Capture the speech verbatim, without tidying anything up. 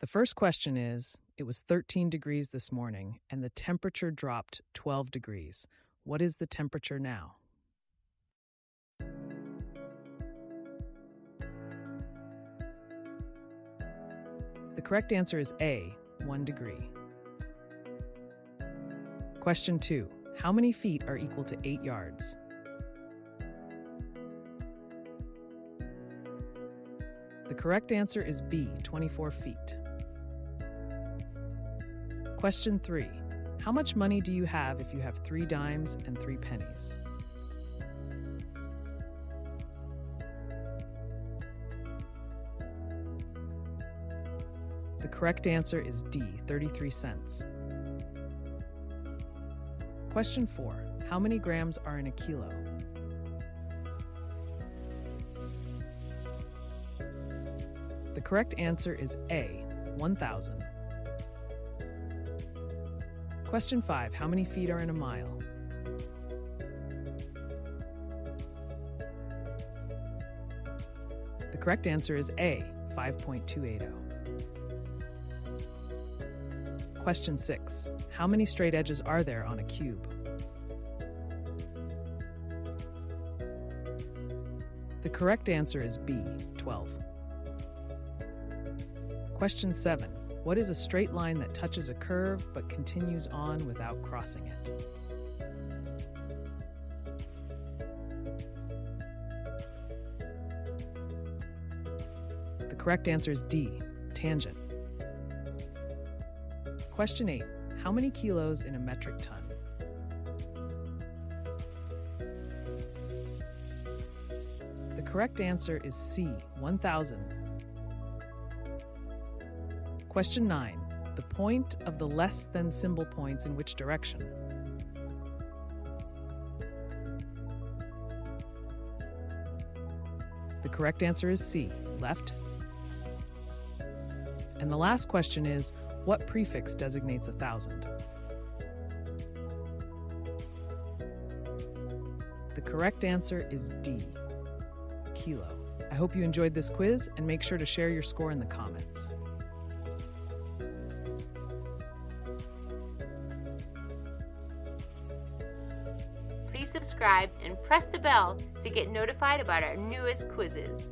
The first question is, it was thirteen degrees this morning and the temperature dropped twelve degrees. What is the temperature now? The correct answer is A, one degree. Question two, how many feet are equal to eight yards? The correct answer is B, twenty-four feet. Question three, how much money do you have if you have three dimes and three pennies? The correct answer is D, thirty-three cents. Question four, how many grams are in a kilo? The correct answer is A, one thousand. Question five, how many feet are in a mile? The correct answer is A, five point two eight zero. Question six, how many straight edges are there on a cube? The correct answer is B, twelve. Question seven. What is a straight line that touches a curve but continues on without crossing it? The correct answer is D, tangent. Question eight. How many kilos in a metric ton? The correct answer is C, one thousand. Question nine, the point of the less than symbol points in which direction? The correct answer is C, left. And the last question is, what prefix designates a thousand? The correct answer is D, kilo. I hope you enjoyed this quiz and make sure to share your score in the comments. Subscribe and press the bell to get notified about our newest quizzes.